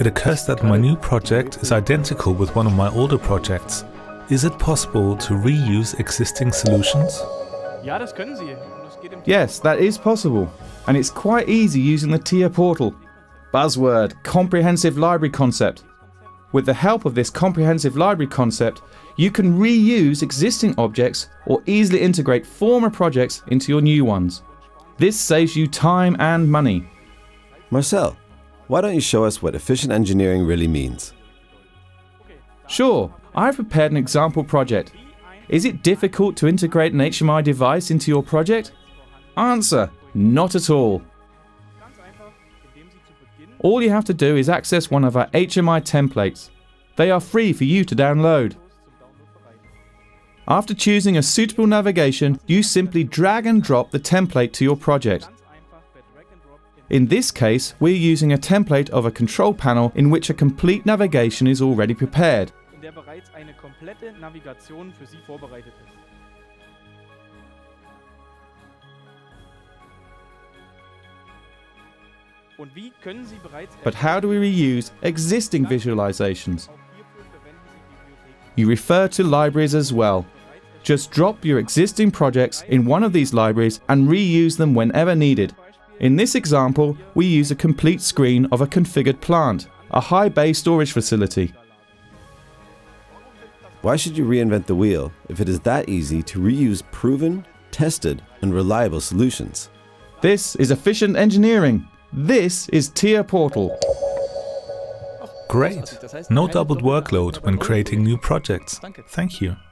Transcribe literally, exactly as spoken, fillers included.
It occurs that my new project is identical with one of my older projects. Is it possible to reuse existing solutions? Yes, that is possible, and it's quite easy using the T I A Portal. Buzzword, comprehensive library concept. With the help of this comprehensive library concept, you can reuse existing objects or easily integrate former projects into your new ones. This saves you time and money. Marcel, why don't you show us what efficient engineering really means? Sure, I've prepared an example project. Is it difficult to integrate an H M I device into your project? Answer, not at all. All you have to do is access one of our H M I templates. They are free for you to download. After choosing a suitable navigation, you simply drag and drop the template to your project. In this case, we're using a template of a control panel in which a complete navigation is already prepared. But how do we reuse existing visualizations? You refer to libraries as well. Just drop your existing projects in one of these libraries and reuse them whenever needed. In this example, we use a complete screen of a configured plant, a high bay storage facility. Why should you reinvent the wheel if it is that easy to reuse proven, tested, and reliable solutions? This is efficient engineering. This is T I A Portal. Great. No doubled workload when creating new projects. Thank you.